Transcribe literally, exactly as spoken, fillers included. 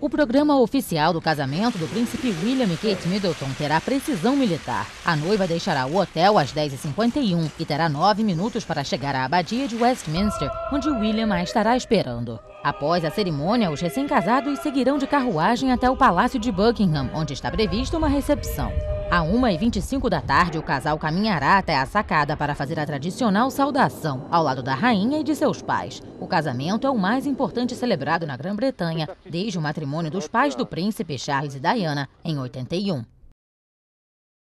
O programa oficial do casamento do príncipe William e Kate Middleton terá precisão militar. A noiva deixará o hotel às dez e cinquenta e um e terá nove minutos para chegar à abadia de Westminster, onde William a estará esperando. Após a cerimônia, os recém-casados seguirão de carruagem até o Palácio de Buckingham, onde está prevista uma recepção. À uma e vinte e cinco da tarde, o casal caminhará até a sacada para fazer a tradicional saudação, ao lado da rainha e de seus pais. O casamento é o mais importante celebrado na Grã-Bretanha desde o matrimônio dos pais do príncipe Charles e Diana, em oitenta e um.